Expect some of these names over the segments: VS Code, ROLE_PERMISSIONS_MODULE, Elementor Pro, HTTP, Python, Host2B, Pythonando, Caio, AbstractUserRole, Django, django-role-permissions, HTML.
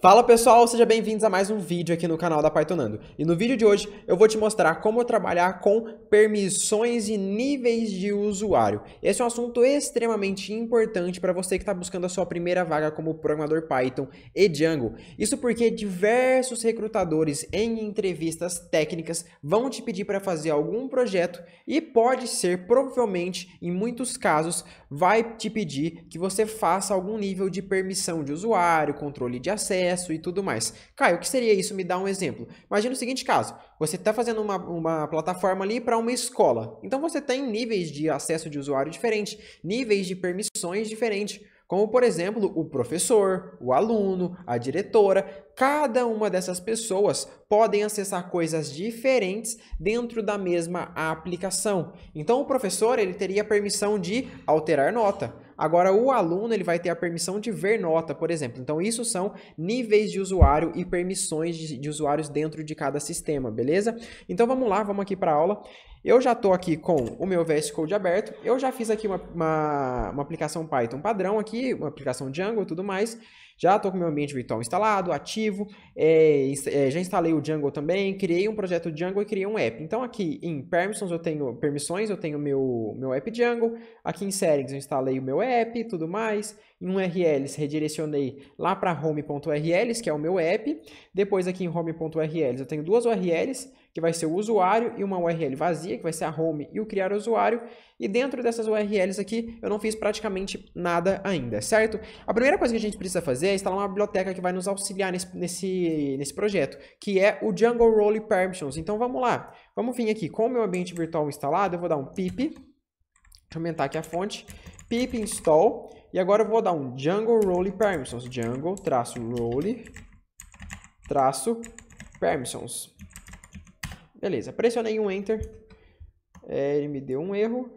Fala pessoal, sejam bem-vindos a mais um vídeo aqui no canal da Pythonando. E no vídeo de hoje eu vou te mostrar como trabalhar com permissões e níveis de usuário. Esse é um assunto extremamente importante para você que está buscando a sua primeira vaga como programador Python e Django. Isso porque diversos recrutadores em entrevistas técnicas vão te pedir para fazer algum projeto e pode ser, provavelmente, em muitos casos, vai te pedir que você faça algum nível de permissão de usuário, controle de acesso, e tudo mais. Caio, o que seria isso? Me dá um exemplo. Imagina o seguinte caso, você está fazendo uma plataforma ali para uma escola, então você tem níveis de acesso de usuário diferentes, níveis de permissões diferentes, como por exemplo, o professor, o aluno, a diretora. Cada uma dessas pessoas podem acessar coisas diferentes dentro da mesma aplicação. Então o professor, ele teria a permissão de alterar nota. Agora o aluno, ele vai ter a permissão de ver nota, por exemplo. Então isso são níveis de usuário e permissões de usuários dentro de cada sistema, beleza? Então vamos lá, vamos aqui para a aula. Eu já estou aqui com o meu VS Code aberto. Eu já fiz aqui uma aplicação Python padrão aqui, uma aplicação Django e tudo mais. Já estou com meu ambiente virtual instalado, ativo, já instalei o Django também, criei um projeto Django e criei um app. Então aqui em Permissions eu tenho permissões, eu tenho meu app Django, aqui em Settings eu instalei o meu app e tudo mais, em URLs redirecionei lá para home.urls, que é o meu app, depois aqui em home.urls eu tenho duas URLs, que vai ser o usuário e uma URL vazia, que vai ser a home e o criar usuário. E dentro dessas URLs aqui, eu não fiz praticamente nada ainda, certo? A primeira coisa que a gente precisa fazer é instalar uma biblioteca que vai nos auxiliar nesse projeto, que é o django-role-permissions. Então, vamos lá. Vamos vir aqui com o meu ambiente virtual instalado, eu vou dar um pip, deixa eu aumentar aqui a fonte, pip install, e agora eu vou dar um django-role-permissions, django-role-permissions. Beleza, pressionei um Enter, ele me deu um erro,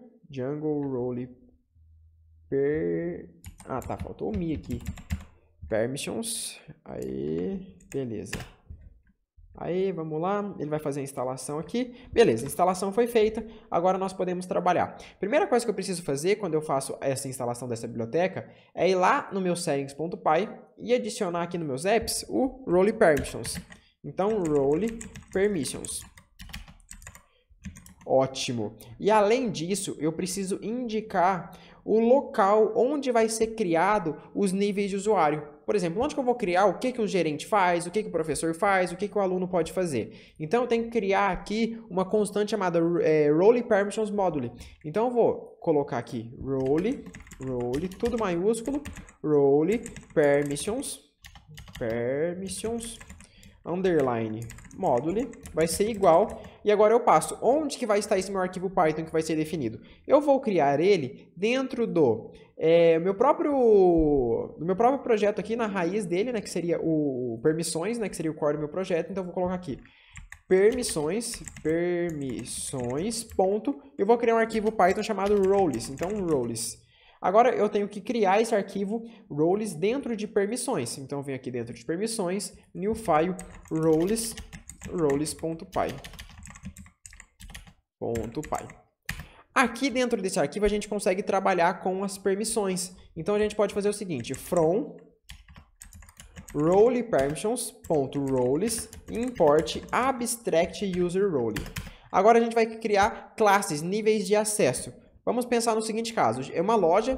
faltou o mi aqui, permissions, aí, beleza, aí, vamos lá, ele vai fazer a instalação aqui, beleza, a instalação foi feita, agora nós podemos trabalhar. Primeira coisa que eu preciso fazer quando eu faço essa instalação dessa biblioteca é ir lá no meu settings.py e adicionar aqui nos meus apps o role permissions, então role permissions. Ótimo. E além disso, eu preciso indicar o local onde vai ser criado os níveis de usuário. Por exemplo, onde que eu vou criar, o que que o gerente faz, o que que o professor faz, o que que o aluno pode fazer. Então, eu tenho que criar aqui uma constante chamada ROLE_PERMISSIONS_MODULE. Então, eu vou colocar aqui ROLE, tudo maiúsculo, ROLE_PERMISSIONS underline module, vai ser igual, e agora eu passo, onde que vai estar esse meu arquivo Python que vai ser definido? Eu vou criar ele dentro do meu próprio projeto aqui, na raiz dele, né, que seria o permissões, né, que seria o core do meu projeto, então eu vou colocar aqui, permissões, ponto, eu vou criar um arquivo Python chamado roles, então roles. Agora eu tenho que criar esse arquivo roles dentro de permissões. Então eu venho aqui dentro de permissões, new file roles.py. Aqui dentro desse arquivo a gente consegue trabalhar com as permissões. Então a gente pode fazer o seguinte, from rolepermissions.roles import AbstractUserRole. Agora a gente vai criar classes, níveis de acesso. Vamos pensar no seguinte caso, é uma loja,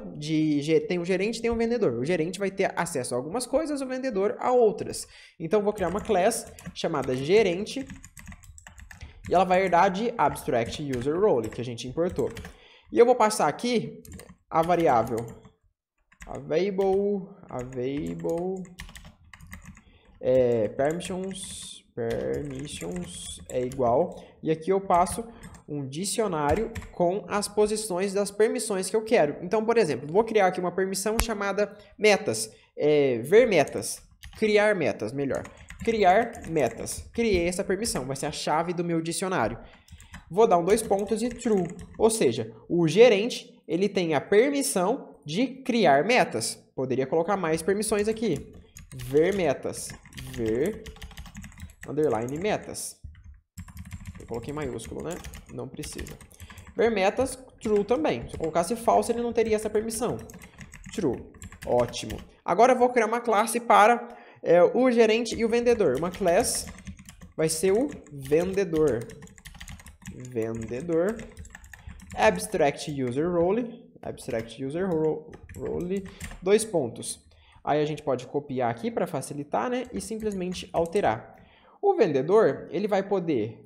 tem um gerente e tem um vendedor. O gerente vai ter acesso a algumas coisas, o vendedor a outras. Então, eu vou criar uma class chamada gerente e ela vai herdar de AbstractUserRole, que a gente importou. E eu vou passar aqui a variável available permissions é igual, e aqui eu passo um dicionário com as posições das permissões que eu quero. Então, por exemplo, vou criar aqui uma permissão chamada metas, criar metas. Criei essa permissão, vai ser a chave do meu dicionário. Vou dar um dois pontos e true, ou seja, o gerente, ele tem a permissão de criar metas. Poderia colocar mais permissões aqui, ver metas. Eu coloquei maiúsculo, né? Não precisa. Ver metas, true também. Se eu colocasse falso, ele não teria essa permissão. True. Ótimo. Agora eu vou criar uma classe para é o gerente e o vendedor. Uma class vai ser o vendedor. Vendedor. AbstractUserRole. AbstractUserRole. Dois pontos. Aí a gente pode copiar aqui para facilitar, né? E simplesmente alterar. O vendedor, ele vai poder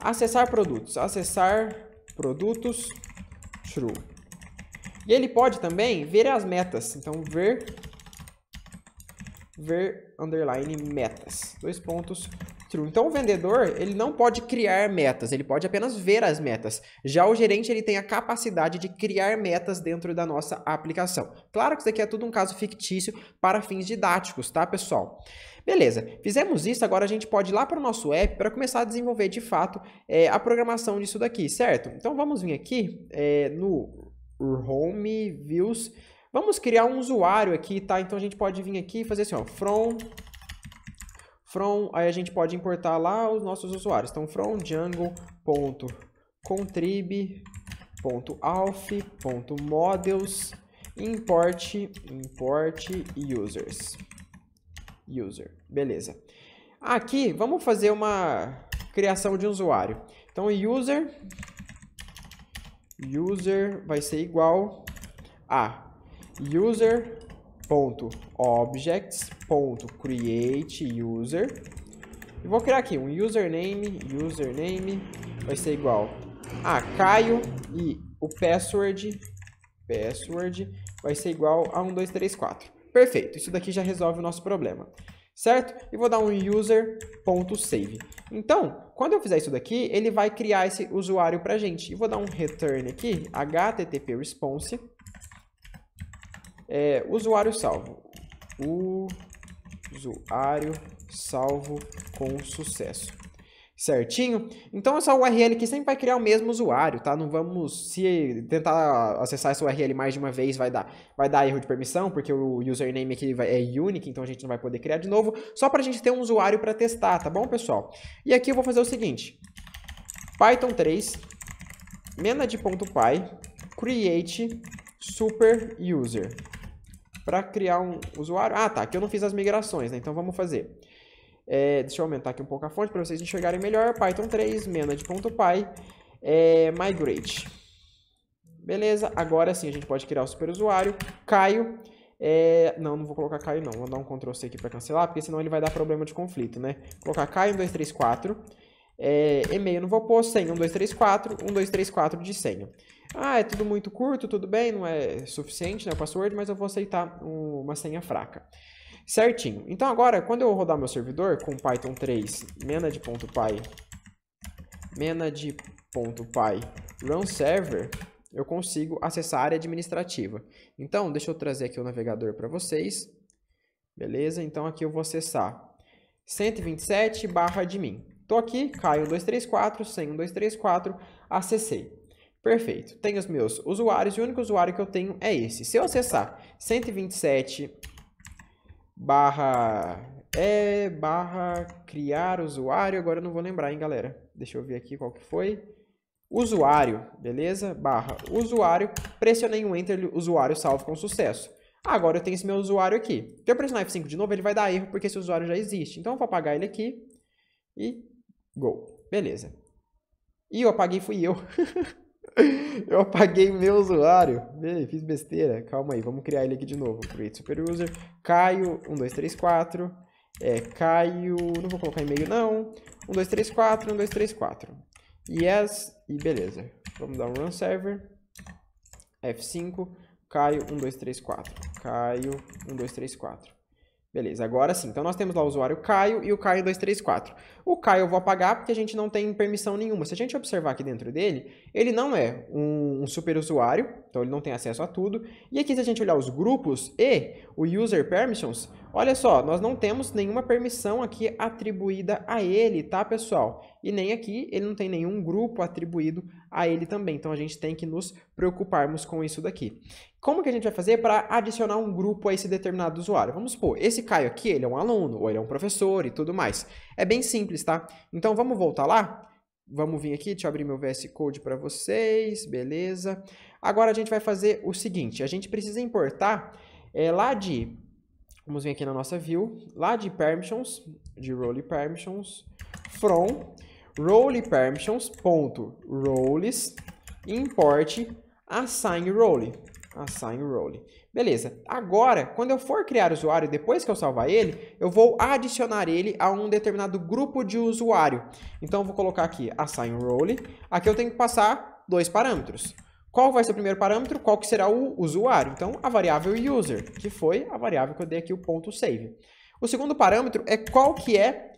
acessar produtos. Acessar produtos true. E ele pode também ver as metas. Então, ver underline metas. Dois pontos true. Então, o vendedor, ele não pode criar metas. Ele pode apenas ver as metas. Já o gerente, ele tem a capacidade de criar metas dentro da nossa aplicação. Claro que isso aqui é tudo um caso fictício para fins didáticos, tá, pessoal? Beleza, fizemos isso, agora a gente pode ir lá para o nosso app para começar a desenvolver de fato a programação disso daqui, certo? Então vamos vir aqui no Home, Views, vamos criar um usuário aqui, tá? Então a gente pode vir aqui e fazer assim, ó, from, aí a gente pode importar lá os nossos usuários. Então from django.contrib.auth.models import users. User, beleza. Aqui vamos fazer uma criação de usuário. Então user vai ser igual a user.objects.createUser. E vou criar aqui um username. Username vai ser igual a Caio e o password vai ser igual a 1234. Perfeito, isso daqui já resolve o nosso problema, certo? E vou dar um user.save. Então, quando eu fizer isso daqui, ele vai criar esse usuário pra gente. E vou dar um return aqui, http response, usuário salvo. Usuário salvo com sucesso. Certinho? Então, essa URL aqui sempre vai criar o mesmo usuário, tá? Não vamos, se tentar acessar essa URL mais de uma vez, vai dar erro de permissão, porque o username aqui é unique, então a gente não vai poder criar de novo, só para a gente ter um usuário para testar, tá bom, pessoal? E aqui eu vou fazer o seguinte, Python 3, manage.py, create super user, para criar um usuário. Ah, tá, aqui eu não fiz as migrações, né? Então vamos fazer. Deixa eu aumentar aqui um pouco a fonte para vocês enxergarem melhor. Python 3, manage.py, migrate. Beleza, agora sim a gente pode criar o superusuário. Caio, não vou colocar Caio não, vou dar um Ctrl+C aqui para cancelar, porque senão ele vai dar problema de conflito, né? Vou colocar Caio 1234, e-mail não vou pôr, senha 1234, 1234 de senha. Ah, é tudo muito curto, tudo bem, não é suficiente, né, o password, mas eu vou aceitar uma senha fraca. Certinho. Então agora, quando eu rodar meu servidor com Python 3 manage.py run server, eu consigo acessar a área administrativa. Então, deixa eu trazer aqui o navegador para vocês. Beleza? Então aqui eu vou acessar 127/admin. Estou aqui, Caio 1234, senha 1234, acessei. Perfeito. Tenho os meus usuários e o único usuário que eu tenho é esse. Se eu acessar 127/barra criar usuário, agora eu não vou lembrar, hein, galera? Deixa eu ver aqui qual que foi. Usuário, beleza? Barra usuário, pressionei um enter, usuário salvo com sucesso. Agora eu tenho esse meu usuário aqui. Se eu pressionar F5 de novo, ele vai dar erro, porque esse usuário já existe. Então eu vou apagar ele aqui e go. Beleza. E eu apaguei, fui eu. Eu apaguei meu usuário. Ei, fiz besteira. Calma aí, vamos criar ele aqui de novo. Create super user. Caio 1234. Caio. Não vou colocar e-mail, não. 1234, 1234. Yes. E beleza. Vamos dar um run server. F5. Caio 1234. Caio 1234. Beleza, agora sim. Então, nós temos lá o usuário Caio e o Caio 1234. O Caio eu vou apagar porque a gente não tem permissão nenhuma. Se a gente observar aqui dentro dele, ele não é um super usuário, então ele não tem acesso a tudo. E aqui, se a gente olhar os grupos e o User Permissions, olha só, nós não temos nenhuma permissão aqui atribuída a ele, tá, pessoal? E nem aqui, ele não tem nenhum grupo atribuído a ele também. Então, a gente tem que nos preocuparmos com isso daqui. Como que a gente vai fazer para adicionar um grupo a esse determinado usuário? Vamos supor, esse Caio aqui, ele é um aluno, ou ele é um professor e tudo mais. É bem simples, tá? Então, vamos voltar lá? Vamos vir aqui, deixa eu abrir meu VS Code para vocês, beleza. Agora a gente vai fazer o seguinte, a gente precisa importar Lá de, vamos vir aqui na nossa view, lá de permissions, de role permissions, from role permissions ponto roles import assign role. Beleza, agora, quando eu for criar usuário, depois que eu salvar ele, eu vou adicionar ele a um determinado grupo de usuário. Então, eu vou colocar aqui, assign role. Aqui eu tenho que passar dois parâmetros. Qual vai ser o primeiro parâmetro? Qual que será o usuário? Então, a variável user, que foi a variável que eu dei aqui, o ponto save. O segundo parâmetro é qual que é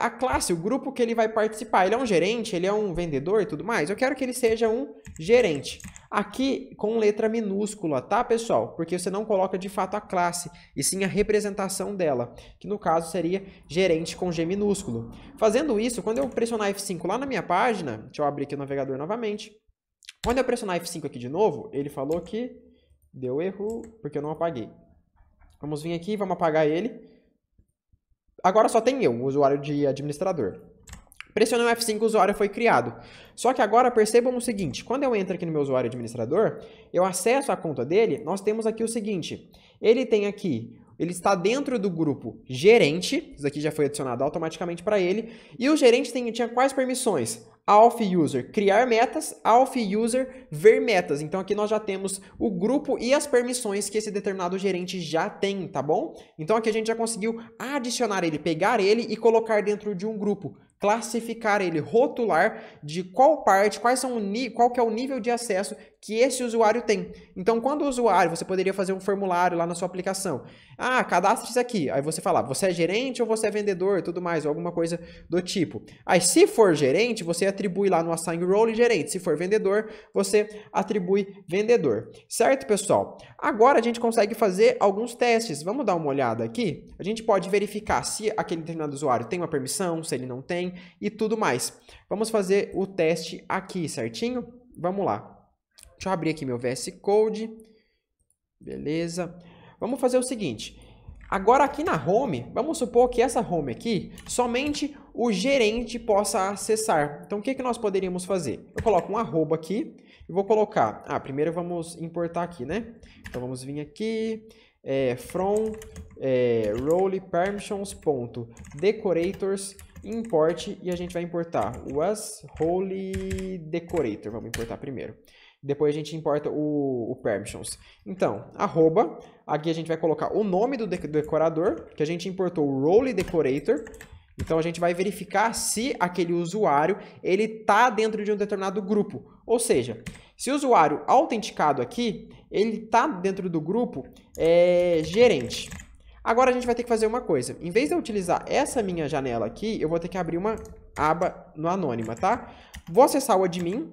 a classe, o grupo que ele vai participar. Ele é um gerente, ele é um vendedor e tudo mais. Eu quero que ele seja um gerente. Aqui com letra minúscula, tá, pessoal? Porque você não coloca de fato a classe, e sim a representação dela, que no caso seria gerente com G minúsculo. Fazendo isso, quando eu pressionar F5 lá na minha página, deixa eu abrir aqui o navegador novamente. Quando eu pressionar F5 aqui de novo, ele falou que deu erro, porque eu não apaguei. Vamos vir aqui, vamos apagar ele. Agora só tem eu, o usuário de administrador. Pressionei o F5, o usuário foi criado. Só que agora percebam o seguinte, quando eu entro aqui no meu usuário administrador, eu acesso a conta dele, nós temos aqui o seguinte, ele tem aqui, ele está dentro do grupo gerente, isso aqui já foi adicionado automaticamente para ele, e o gerente tinha quais permissões? Auth user criar metas, auth user ver metas. Então aqui nós já temos o grupo e as permissões que esse determinado gerente já tem, tá bom? Então aqui a gente já conseguiu adicionar ele, pegar ele e colocar dentro de um grupo, classificar ele, rotular de qual parte, qual que é o nível de acesso que esse usuário tem. Então quando o usuário, você poderia fazer um formulário lá na sua aplicação. Ah, cadastre isso aqui. Aí você fala, você é gerente ou você é vendedor, tudo mais, ou alguma coisa do tipo. Aí se for gerente, você atribui lá no assign role gerente. Se for vendedor, você atribui vendedor. Certo, pessoal? Agora a gente consegue fazer alguns testes. Vamos dar uma olhada aqui? A gente pode verificar se aquele determinado usuário tem uma permissão, se ele não tem e tudo mais. Vamos fazer o teste aqui, certinho? Vamos lá. Deixa eu abrir aqui meu VS Code. Beleza. Vamos fazer o seguinte. Agora aqui na home, vamos supor que essa home aqui, somente o gerente possa acessar. Então, o que nós poderíamos fazer? Eu coloco um arroba aqui e vou colocar... Ah, primeiro vamos importar aqui, né? Então, vamos vir aqui, from role permissions.decorators import, e a gente vai importar was role decorator. Vamos importar primeiro. Depois a gente importa o permissions. Então, arroba, aqui a gente vai colocar o nome do decorador, que a gente importou o role decorator. Então, a gente vai verificar se aquele usuário, ele tá dentro de um determinado grupo. Ou seja, se o usuário autenticado aqui, ele tá dentro do grupo gerente. Agora, a gente vai ter que fazer uma coisa. Em vez de eu utilizar essa minha janela aqui, eu vou ter que abrir uma aba no anônima, tá? Vou acessar o admin.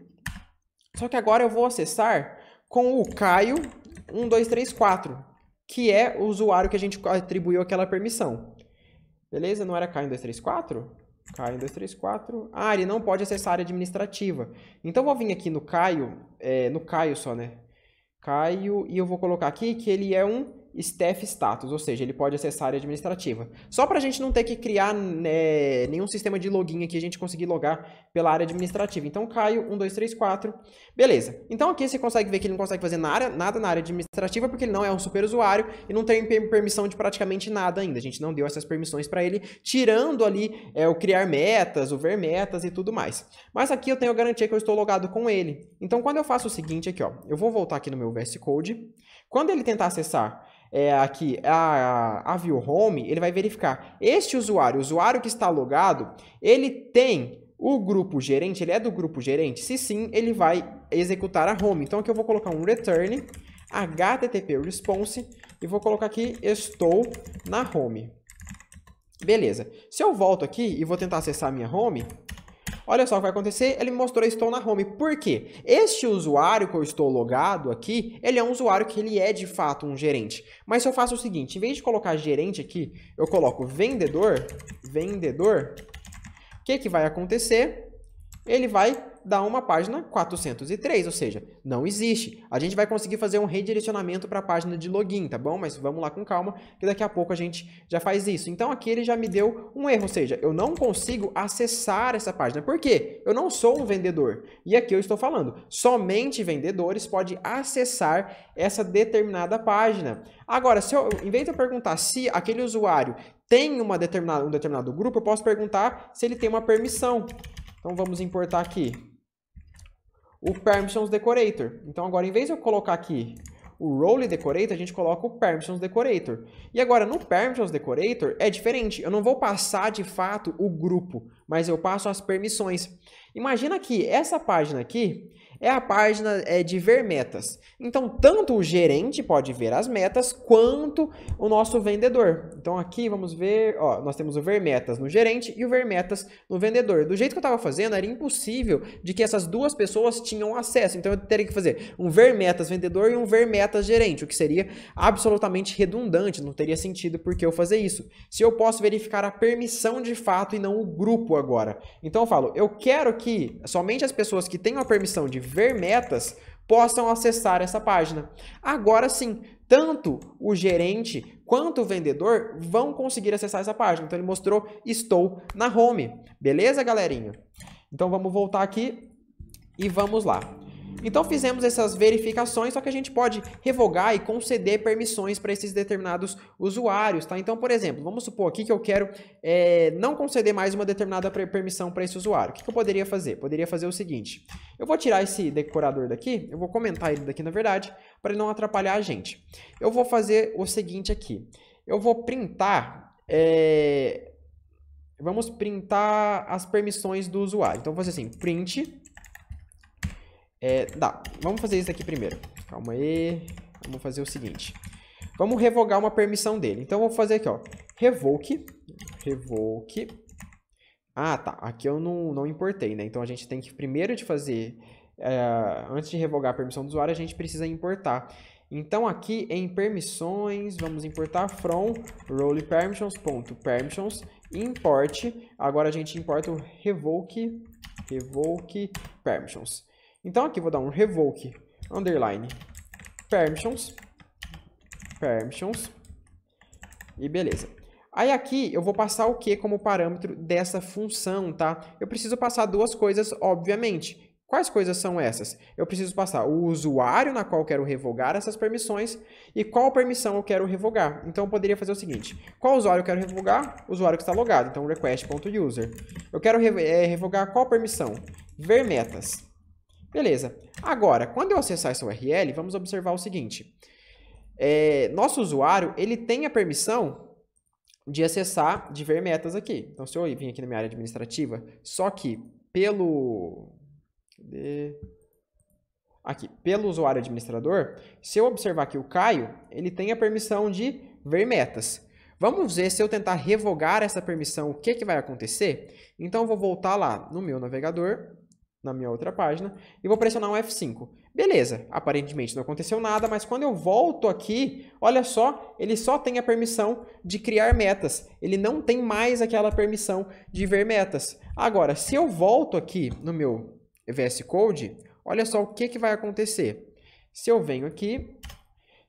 Só que agora eu vou acessar com o Caio 1234, que é o usuário que a gente atribuiu aquela permissão. Beleza? Não era Caio 1234? Caio 1234. Ah, ele não pode acessar a área administrativa. Então eu vou vir aqui no Caio, no Caio só, né? Caio, e eu vou colocar aqui que ele é um staff status, ou seja, ele pode acessar a área administrativa. Só para a gente não ter que criar nenhum sistema de login aqui, a gente conseguir logar pela área administrativa. Então, Caio, 1234, beleza. Então, aqui você consegue ver que ele não consegue fazer nada na área administrativa, porque ele não é um super usuário e não tem permissão de praticamente nada ainda. A gente não deu essas permissões para ele, tirando ali o criar metas, o ver metas e tudo mais. Mas aqui eu tenho a garantia que eu estou logado com ele. Então, quando eu faço o seguinte aqui, ó, eu vou voltar aqui no meu VS Code. Quando ele tentar acessar aqui a view home, ele vai verificar. Este usuário, o usuário que está logado, ele tem o grupo gerente, ele é do grupo gerente? Se sim, ele vai executar a home. Então aqui eu vou colocar um return, http response, e vou colocar aqui, estou na home. Beleza. Se eu volto aqui e vou tentar acessar a minha home... Olha só o que vai acontecer, ele me mostrou estou na home. Por quê? Este usuário que eu estou logado aqui, ele é um usuário que ele é de fato um gerente. Mas se eu faço o seguinte, em vez de colocar gerente aqui, eu coloco vendedor, o que vai acontecer? Ele vai dá uma página 403, ou seja, não existe. A gente vai conseguir fazer um redirecionamento para a página de login, tá bom? Mas vamos lá com calma, que daqui a pouco a gente já faz isso. Então aqui ele já me deu um erro, ou seja, eu não consigo acessar essa página. Por quê? Eu não sou um vendedor. E aqui eu estou falando, somente vendedores podem acessar essa determinada página. Agora, se eu, em vez de eu perguntar se aquele usuário tem uma determinada, um determinado grupo, eu posso perguntar se ele tem uma permissão. Então vamos importar aqui o Permissions Decorator. Então agora, em vez de eu colocar aqui o Role Decorator, a gente coloca o Permissions Decorator. E agora no Permissions Decorator é diferente. Eu não vou passar de fato o grupo, mas eu passo as permissões. Imagina que essa página aqui é a página de ver metas. Então, tanto o gerente pode ver as metas, quanto o nosso vendedor. Então, aqui vamos ver, ó, nós temos o ver metas no gerente e o ver metas no vendedor. Do jeito que eu estava fazendo, era impossível de que essas duas pessoas tinham acesso. Então, eu teria que fazer um ver metas vendedor e um ver metas gerente, o que seria absolutamente redundante, não teria sentido por que eu fazer isso. Se eu posso verificar a permissão de fato e não o grupo agora. Então, eu falo, eu quero que somente as pessoas que tenham a permissão de ver metas possam acessar essa página. Agora sim, tanto o gerente quanto o vendedor vão conseguir acessar essa página. Então ele mostrou, estou na home. Beleza, galerinha? Então vamos voltar aqui e vamos lá. Então fizemos essas verificações, só que a gente pode revogar e conceder permissões para esses determinados usuários, tá? Então, por exemplo, vamos supor aqui que eu quero não conceder mais uma determinada permissão para esse usuário. O que eu poderia fazer? Poderia fazer o seguinte, eu vou tirar esse decorador daqui, eu vou comentar ele daqui na verdade, para ele não atrapalhar a gente. Eu vou fazer o seguinte aqui, eu vou printar... Vamos printar as permissões do usuário. Então, vou fazer assim, print... vamos fazer isso aqui primeiro. Calma aí. Vamos fazer o seguinte. Vamos revogar uma permissão dele. Então, eu vou fazer aqui, ó. Revoke. Revoke. Ah, tá. Aqui eu não importei, né? Então, a gente tem que primeiro de fazer... antes de revogar a permissão do usuário, a gente precisa importar. Então, aqui em permissões, vamos importar from rolepermissions.permissions. Import. Agora, a gente importa o revoke. Revoke permissions. Então, aqui vou dar um revoke, underline, permissions, e beleza. Aí aqui eu vou passar o que como parâmetro dessa função, tá? Eu preciso passar duas coisas, obviamente. Quais coisas são essas? Eu preciso passar o usuário na qual eu quero revogar essas permissões e qual permissão eu quero revogar. Então, eu poderia fazer o seguinte. Qual usuário eu quero revogar? O usuário que está logado, então request.user. Eu quero revogar qual permissão? Ver metas. Beleza. Agora, quando eu acessar essa URL, vamos observar o seguinte. Nosso usuário, ele tem a permissão de acessar, de ver metas aqui. Então, se eu vim aqui na minha área administrativa, só que pelo... Aqui, pelo usuário administrador, se eu observar aqui o Caio, ele tem a permissão de ver metas. Vamos ver se eu tentar revogar essa permissão, o que que vai acontecer? Então, eu vou voltar lá no meu navegador... na minha outra página, e vou pressionar um F5. Beleza, aparentemente não aconteceu nada, mas quando eu volto aqui, olha só, ele só tem a permissão de criar metas, ele não tem mais aquela permissão de ver metas. Agora, se eu volto aqui no meu VS Code, olha só o que vai acontecer. Se eu venho aqui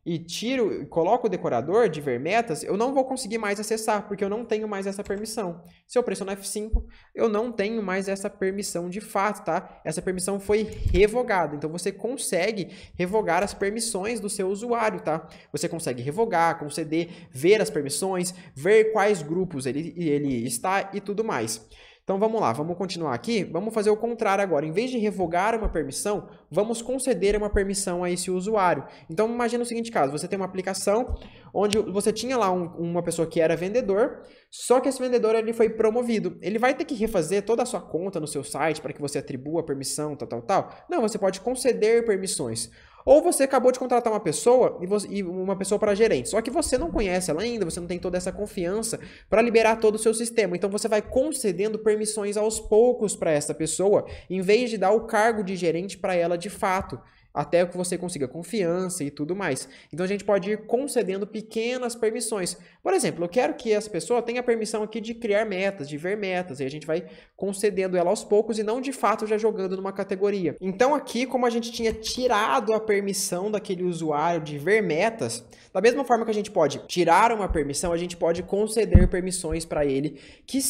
e tiro, coloco o decorador de ver metas, eu não vou conseguir mais acessar, porque eu não tenho mais essa permissão. Se eu pressionar F5, eu não tenho mais essa permissão de fato, tá? Essa permissão foi revogada. Então, você consegue revogar as permissões do seu usuário, tá? Você consegue revogar, conceder, ver as permissões, ver quais grupos ele está e tudo mais. Então, vamos lá, vamos continuar aqui, vamos fazer o contrário agora. Em vez de revogar uma permissão, vamos conceder uma permissão a esse usuário. Então, imagina o seguinte caso, você tem uma aplicação onde você tinha lá uma pessoa que era vendedor, só que esse vendedor ele foi promovido. Ele vai ter que refazer toda a sua conta no seu site para que você atribua a permissão, tal, tal, tal? Não, você pode conceder permissões. Ou você acabou de contratar uma pessoa e uma pessoa para gerente, só que você não conhece ela ainda, você não tem toda essa confiança para liberar todo o seu sistema. Então, você vai concedendo permissões aos poucos para essa pessoa, em vez de dar o cargo de gerente para ela de fato. até que você consiga confiança e tudo mais. Então, a gente pode ir concedendo pequenas permissões. Por exemplo, eu quero que essa pessoa tenha a permissão aqui de criar metas, de ver metas, e a gente vai concedendo ela aos poucos e não, de fato, já jogando numa categoria. Então, aqui, como a gente tinha tirado a permissão daquele usuário de ver metas, da mesma forma que a gente pode tirar uma permissão, a gente pode conceder permissões para ele que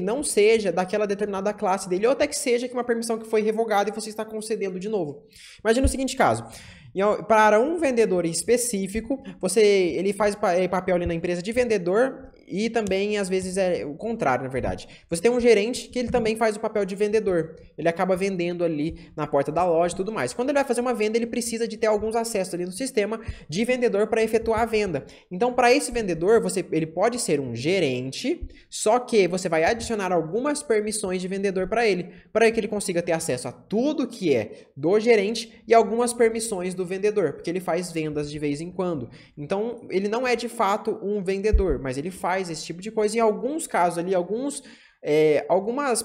não seja daquela determinada classe dele, ou até que seja uma permissão que foi revogada e você está concedendo de novo. Imagina o seguinte caso. Para um vendedor específico, ele faz papel ali na empresa de vendedor e também, às vezes, é o contrário, na verdade. Você tem um gerente que ele também faz o papel de vendedor. Ele acaba vendendo ali na porta da loja e tudo mais. Quando ele vai fazer uma venda, ele precisa de ter alguns acessos ali no sistema de vendedor para efetuar a venda. Então, para esse vendedor, ele pode ser um gerente, só que você vai adicionar algumas permissões de vendedor para que ele consiga ter acesso a tudo que é do gerente e algumas permissões do vendedor, porque ele faz vendas de vez em quando. Então, ele não é, de fato, um vendedor, mas ele faz esse tipo de coisa. Em alguns casos ali, algumas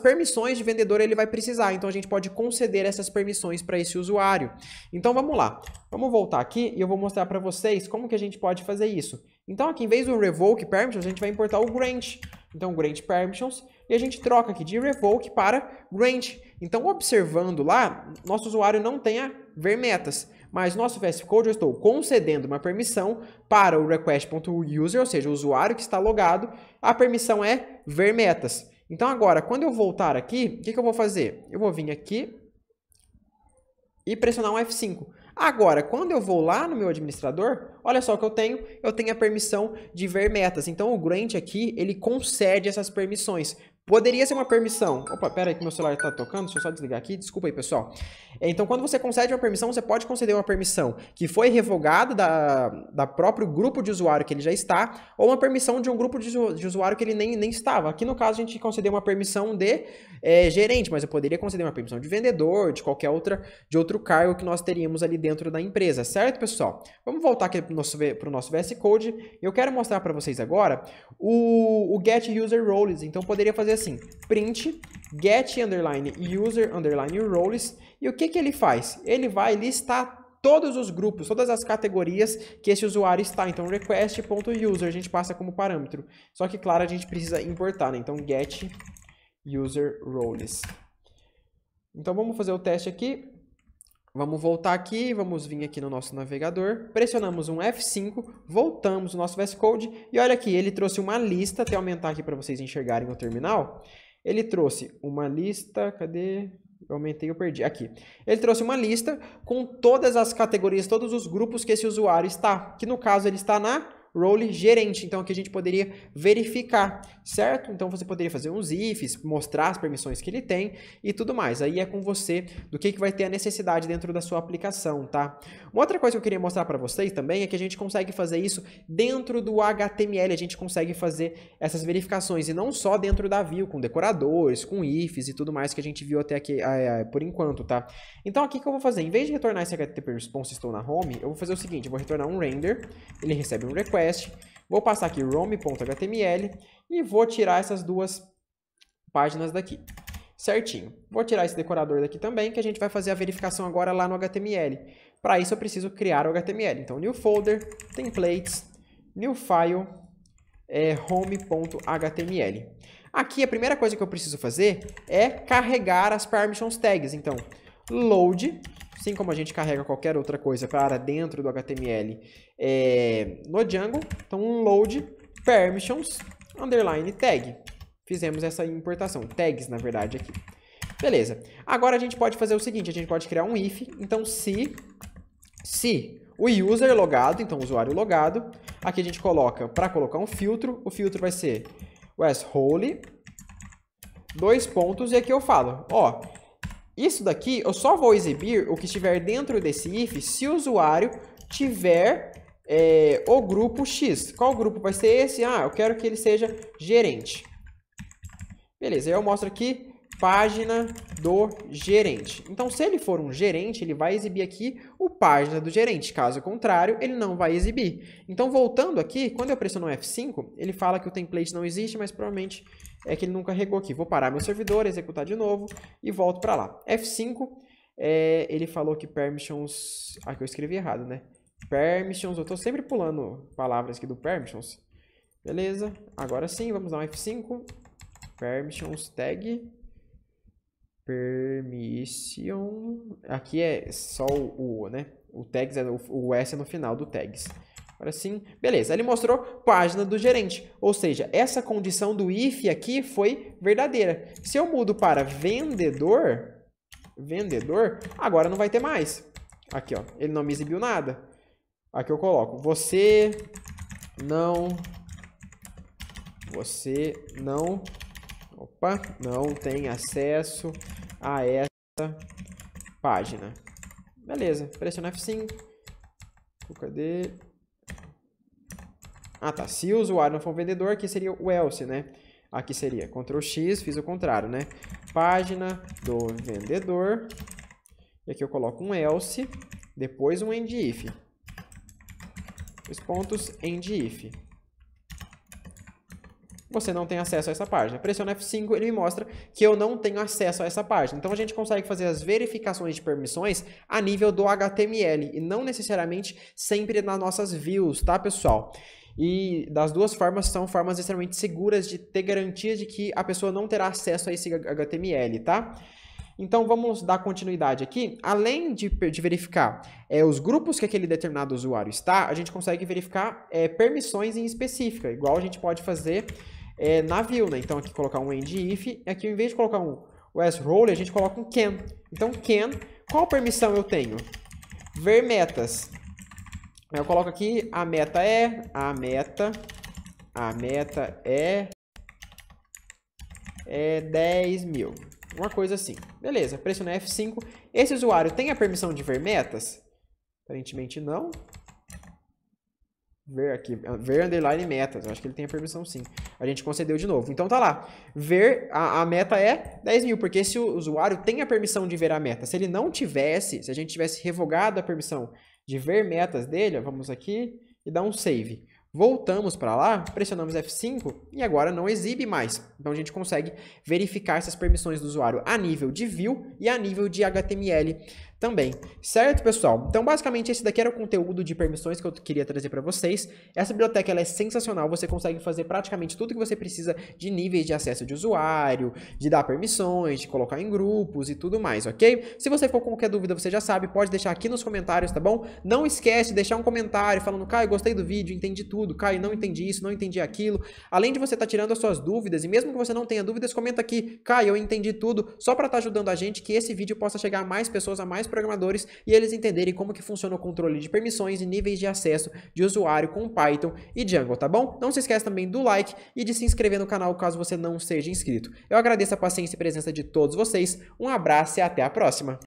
permissões de vendedor ele vai precisar, então a gente pode conceder essas permissões para esse usuário. Então vamos lá, vamos voltar aqui e eu vou mostrar para vocês como que a gente pode fazer isso. Então aqui, em vez do revoke permissions, a gente vai importar o grant. Então grant permissions, e a gente troca aqui de revoke para grant. Então observando lá, nosso usuário não tem a ver metas, mas nosso VS Code eu estou concedendo uma permissão para o request.user, ou seja, o usuário que está logado, a permissão é ver metas. Então agora, quando eu voltar aqui, o que eu vou fazer? Eu vou vir aqui e pressionar um F5. Agora, quando eu vou lá no meu administrador, olha só o que eu tenho. Eu tenho a permissão de ver metas. Então o grant aqui, ele concede essas permissões. Poderia ser uma permissão... Opa, pera aí que meu celular tá tocando, deixa eu só desligar aqui, desculpa aí, pessoal. Então, quando você concede uma permissão, você pode conceder uma permissão que foi revogada da próprio grupo de usuário que ele já está, ou uma permissão de um grupo de usuário que ele nem estava. Aqui, no caso, a gente concedeu uma permissão de gerente, mas eu poderia conceder uma permissão de vendedor, de qualquer outra, de outro cargo que nós teríamos ali dentro da empresa, certo, pessoal? Vamos voltar aqui pro nosso VS Code. Eu quero mostrar para vocês agora o get user roles. Então, poderia fazer assim, print get underline user underline roles, e o que ele faz? Ele vai listar todos os grupos, todas as categorias que esse usuário está. Então request.user a gente passa como parâmetro, só que, claro, a gente precisa importar, né? Então get user roles. Então vamos fazer o teste aqui. Vamos voltar aqui, vamos vir aqui no nosso navegador, pressionamos um F5, voltamos o nosso VS Code, e olha aqui, ele trouxe uma lista, até aumentar aqui para vocês enxergarem o terminal, ele trouxe uma lista, cadê? Eu aumentei, eu perdi, aqui. Ele trouxe uma lista com todas as categorias, todos os grupos que esse usuário está, que no caso ele está na role gerente, então aqui a gente poderia verificar, certo? Então você poderia fazer uns ifs, mostrar as permissões que ele tem e tudo mais. Aí é com você do que vai ter a necessidade dentro da sua aplicação, tá? Uma outra coisa que eu queria mostrar para vocês também é que a gente consegue fazer isso dentro do HTML, a gente consegue fazer essas verificações e não só dentro da view, com decoradores, com ifs e tudo mais que a gente viu até aqui por enquanto, tá? Então aqui que eu vou fazer, em vez de retornar esse HTTP response estou na home, eu vou fazer o seguinte, eu vou retornar um render, ele recebe um request, vou passar aqui rom.html e vou tirar essas duas páginas daqui, certinho. Vou tirar esse decorador daqui também, que a gente vai fazer a verificação agora lá no HTML. Para isso eu preciso criar o HTML. Então new folder, templates, new file, home.html. Aqui a primeira coisa que eu preciso fazer é carregar as permissions tags. Então load, assim como a gente carrega qualquer outra coisa para dentro do HTML no Django. Então, um load permissions underline tag. Fizemos essa importação, tags na verdade aqui. Beleza. Agora a gente pode fazer o seguinte, a gente pode criar um if. Então, se o user logado, então o usuário logado, aqui a gente coloca, para colocar um filtro, o filtro vai ser role, dois pontos, e aqui eu falo, ó, isso daqui eu só vou exibir o que estiver dentro desse if se o usuário tiver o grupo X. Qual grupo vai ser esse? Ah, eu quero que ele seja gerente. Beleza, eu mostro aqui página do gerente. Então, se ele for um gerente, ele vai exibir aqui o página do gerente. Caso contrário, ele não vai exibir. Então, voltando aqui, quando eu pressiono F5, ele fala que o template não existe, mas provavelmente é que ele não carregou aqui. Vou parar meu servidor, executar de novo e volto para lá. F5, ele falou que permissions... Aqui eu escrevi errado, né? Permissions, eu tô sempre pulando palavras aqui do permissions. Beleza, agora sim, vamos dar um F5. Permissions tag. Permission... Aqui é só o, né? O tags, o S é no final do tags. Agora sim, beleza, ele mostrou página do gerente, ou seja, essa condição do if aqui foi verdadeira. Se eu mudo para vendedor, agora não vai ter mais. Aqui ó, ele não me exibiu nada. Aqui eu coloco, você não tem acesso a essa página. Beleza, pressiona F5, cadê? Ah, tá. Se o usuário não for vendedor, aqui seria o else, né? Aqui seria Ctrl X, fiz o contrário, né? Página do vendedor. E aqui eu coloco um else, depois um end if. Dois pontos, end if. Você não tem acesso a essa página. Pressiona F5, ele me mostra que eu não tenho acesso a essa página. Então, a gente consegue fazer as verificações de permissões a nível do HTML e não necessariamente sempre nas nossas views, tá, pessoal? E das duas formas, são formas extremamente seguras de ter garantia de que a pessoa não terá acesso a esse HTML, tá? Então, vamos dar continuidade aqui. Além de verificar os grupos que aquele determinado usuário está, a gente consegue verificar permissões em específica, igual a gente pode fazer na view, né? Então, aqui colocar um end if, e aqui, em vez de colocar um role, a gente coloca um can. Então, can, qual permissão eu tenho? Ver metas. Eu coloco aqui, a meta é 10 mil. Uma coisa assim. Beleza, pressionei F5. Esse usuário tem a permissão de ver metas? Aparentemente não. Ver aqui, ver underline metas. Eu acho que ele tem a permissão sim. A gente concedeu de novo. Então tá lá. Ver, a meta é 10 mil, porque esse usuário tem a permissão de ver a meta. Se ele não tivesse, se a gente tivesse revogado a permissão de ver metas dele, ó, vamos aqui e dar um save. Voltamos para lá, pressionamos F5 e agora não exibe mais. Então, a gente consegue verificar essas permissões do usuário a nível de view e a nível de HTML também. Certo, pessoal? Então, basicamente, esse daqui era o conteúdo de permissões que eu queria trazer para vocês. Essa biblioteca ela é sensacional. Você consegue fazer praticamente tudo que você precisa de níveis de acesso de usuário, de dar permissões, de colocar em grupos e tudo mais, ok? Se você for com qualquer dúvida, você já sabe, pode deixar aqui nos comentários, tá bom? Não esquece de deixar um comentário falando, Caio, gostei do vídeo, entendi tudo. Caio, não entendi isso, não entendi aquilo. Além de você estar tirando as suas dúvidas, e mesmo que você não tenha dúvidas, comenta aqui, Caio, eu entendi tudo, só para estar ajudando a gente que esse vídeo possa chegar a mais pessoas, a mais programadores, e eles entenderem como que funciona o controle de permissões e níveis de acesso de usuário com Python e Django, tá bom? Não se esquece também do like e de se inscrever no canal caso você não seja inscrito. Eu agradeço a paciência e presença de todos vocês, um abraço e até a próxima!